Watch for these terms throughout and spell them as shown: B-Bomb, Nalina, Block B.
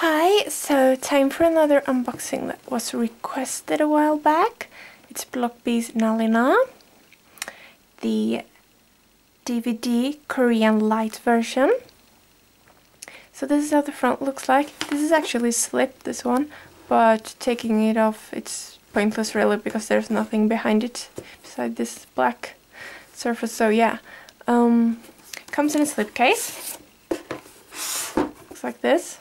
Hi, so time for another unboxing that was requested a while back. It's Block B's Nalina, the DVD Korean Light version. So this is how the front looks like. This is actually slipped, this one, but taking it off it's pointless really because there's nothing behind it beside this black surface, so yeah. Comes in a slip case. Looks like this.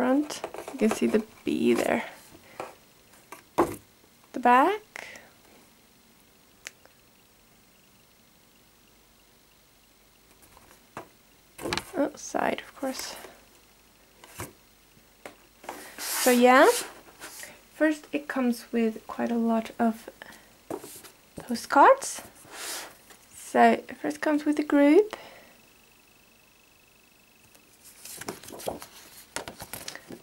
Front, you can see the B there. The back. Oh, side of course. So yeah, first it comes with quite a lot of postcards. So it first comes with a group.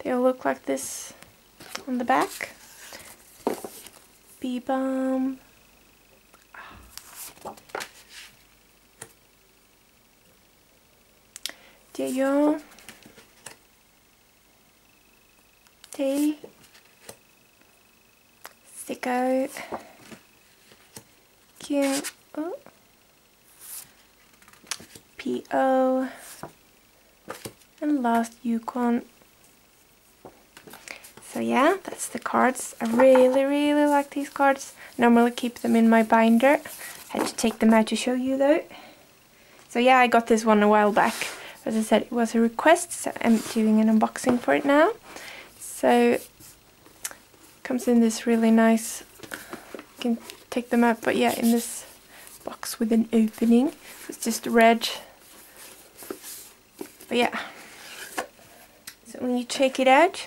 They all look like this on the back. B-bomb. Dayo. Day. Sicko. Q. Oh. P.O. And last, Yukon. So yeah, that's the cards. I really like these cards. Normally keep them in my binder. Had to take them out to show you though. So yeah, I got this one a while back. As I said, it was a request, so I'm doing an unboxing for it now. So comes in this really nice, you can take them out, but yeah, in this box with an opening. It's just red. But yeah. So when you check it out,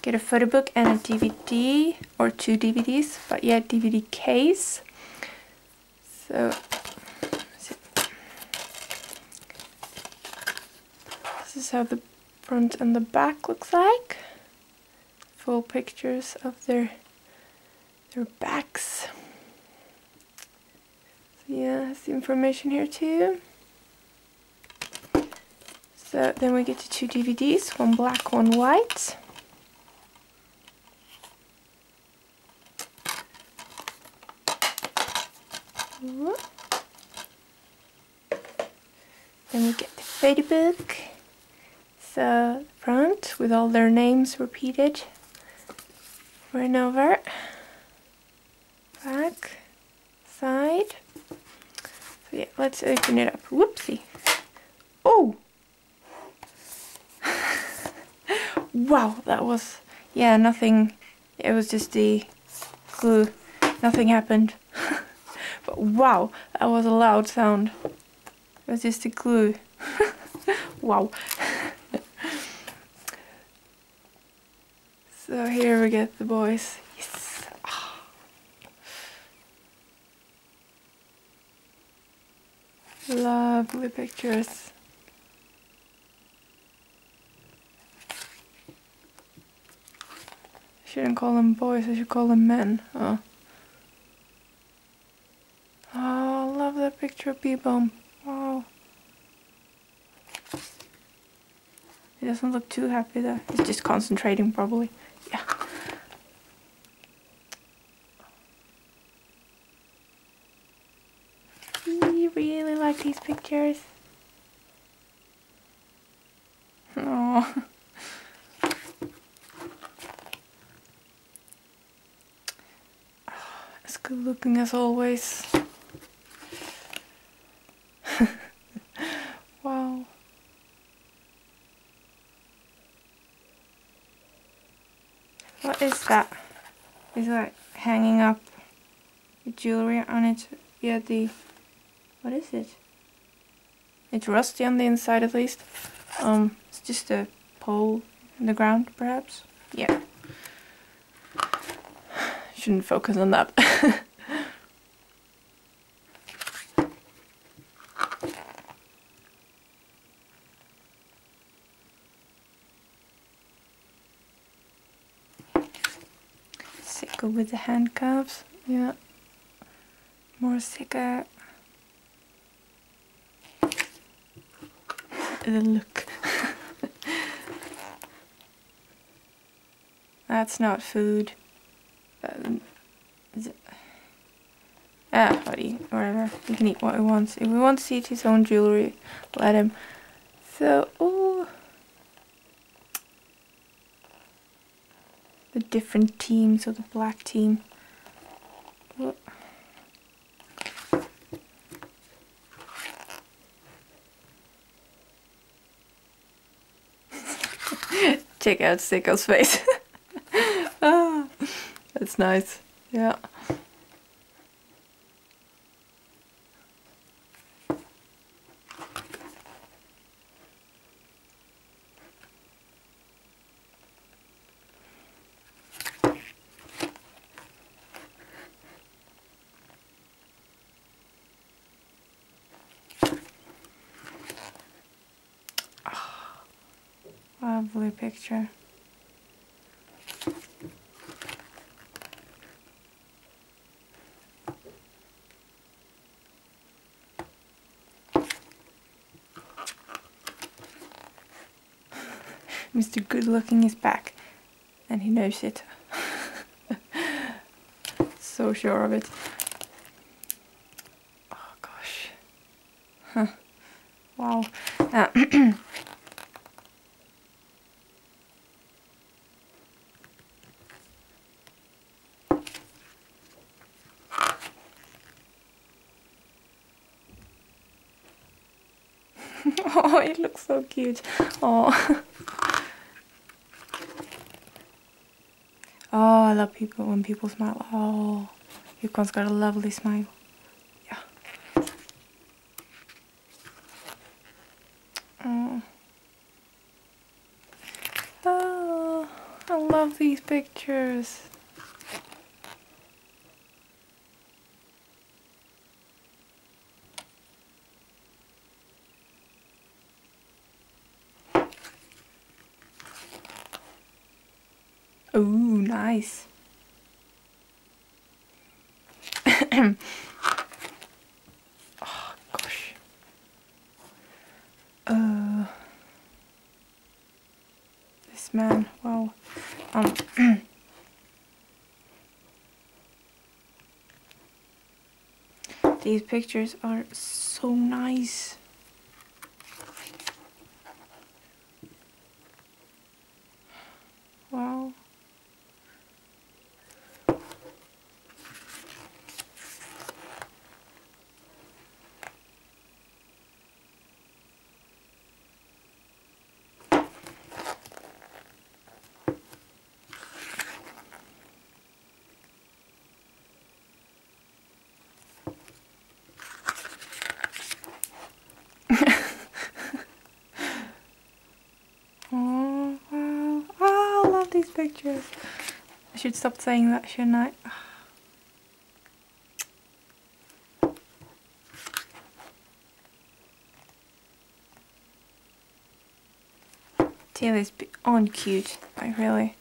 get a photo book and a DVD, or two DVDs, but yeah, DVD case. So, this is how the front and the back looks like. Full pictures of their backs. So yeah, has the information here too. So then we get to two DVDs, one black, one white. Then we get the photo book, so front with all their names repeated over and over, back, side. So yeah, let's open it up. Whoopsie! Oh! Wow, that was, yeah, nothing, it was just the glue, nothing happened. Wow, that was a loud sound. It was just the glue. Wow. So here we get the boys. Yes. Oh. Lovely pictures. I shouldn't call them boys, I should call them men. Oh. Picture B-bomb. Wow. He doesn't look too happy though. He's just concentrating probably. Yeah. He really likes these pictures. Aww. It's good looking as always. Wow. What is that? Is that hanging up the jewelry on it? Yeah, the... What is it? It's rusty on the inside at least. It's just a pole in the ground perhaps? Yeah. Shouldn't focus on that. Sicko with the handcuffs, yeah. More sicko. Look. That's not food. Ah, buddy, whatever. He can eat what he wants. If he wants to eat his own jewelry, let him. So, ooh. The different teams, or the black team. Ooh. Check out Sicko's face. Ah, that's nice. Yeah. Lovely picture. Mr. Good Looking is back, and he knows it. So sure of it. Oh gosh. Huh. Wow. Oh, it looks so cute. Oh. Oh, I love people when people smile. Oh, Yukon's got a lovely smile. Yeah. Oh. Oh, I love these pictures. Ooh, nice. Oh, gosh. This man, wow. These pictures are so nice. Wow. These pictures. I should stop saying that, shouldn't I? Tail is beyond cute, like really.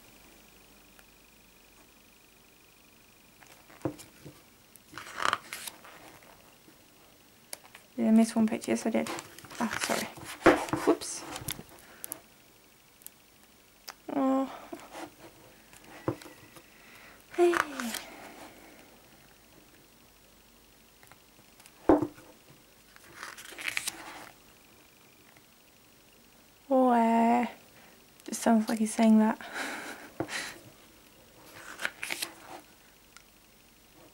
Did I miss one picture? Yes, I did. Ah, sorry. Whoops. Oh. Hey. Oh, just sounds like he's saying that.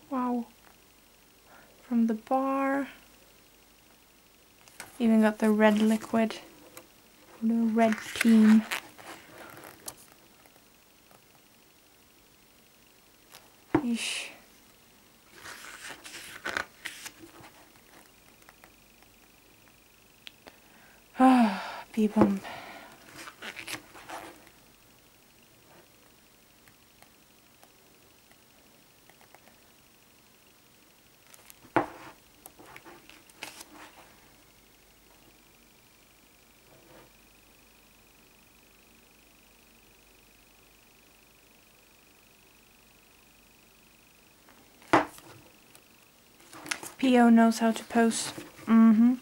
Wow. From the bar. Even got the red liquid. The red team. Eesh. Ah, B-bomb. PO knows how to pose. Mm-hmm.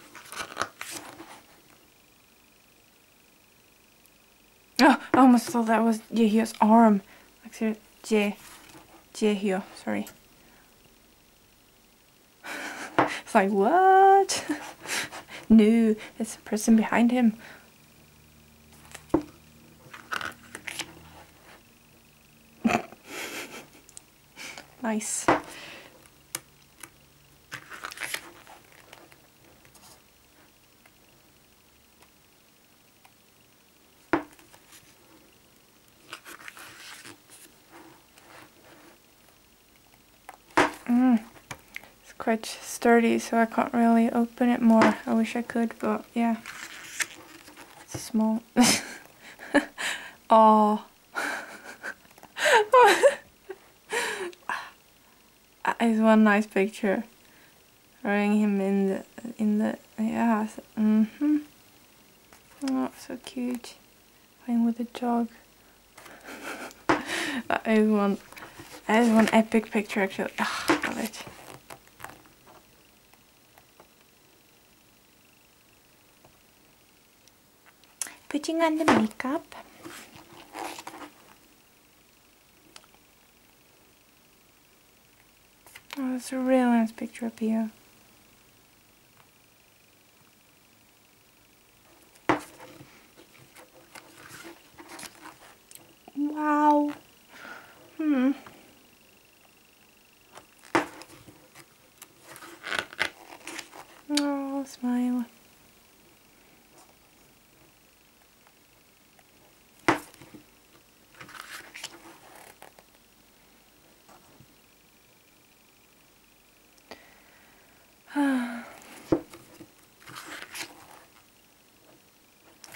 Oh, I almost thought that was Yehia's arm. I Actually, J here, sorry. It's like, what? No, it's the person behind him. Nice. It's quite sturdy, so I can't really open it more. I wish I could, but yeah, it's small. Oh. Is one nice picture, throwing him in the yeah. Mm-hmm. Oh, so cute, playing with the dog. That is one epic picture actually. Ah, oh, love it. Putting on the makeup. Oh, that's a really nice picture up here. Wow. Oh, smile.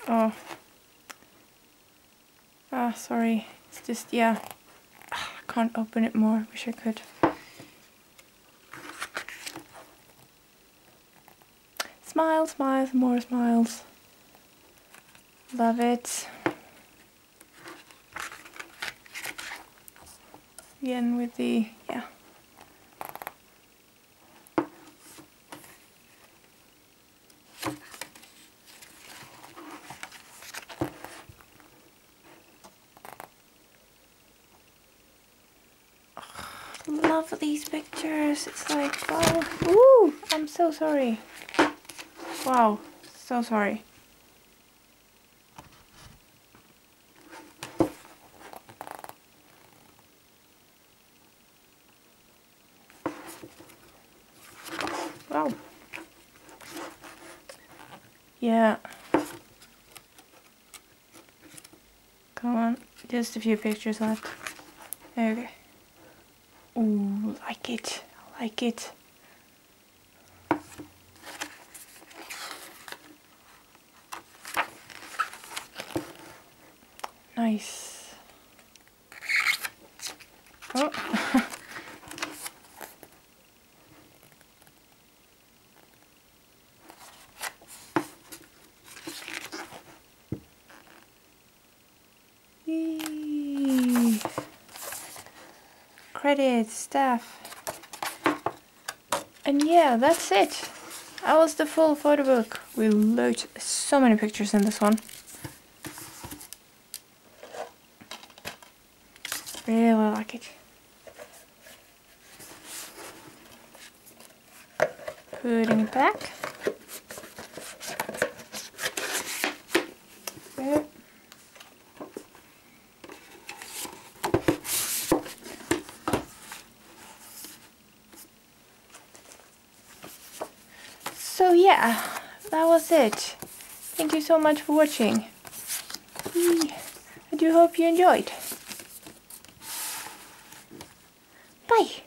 Oh. Ah, sorry. It's just, yeah. Ah, I can't open it more. Wish I could. Smile, smiles, more smiles. Love it. Again with the, yeah. Love these pictures. It's like, wow. Ooh, I'm so sorry. Wow, so sorry. Wow. Yeah. Come on, just a few pictures left. Okay. Ooh, like it, like it. Nice. Oh. Credit, staff. And yeah, that's it. That was the full photo book. We loaded so many pictures in this one. Really like it. Putting it back. There. So yeah, that was it. Thank you so much for watching. I do hope you enjoyed. Bye!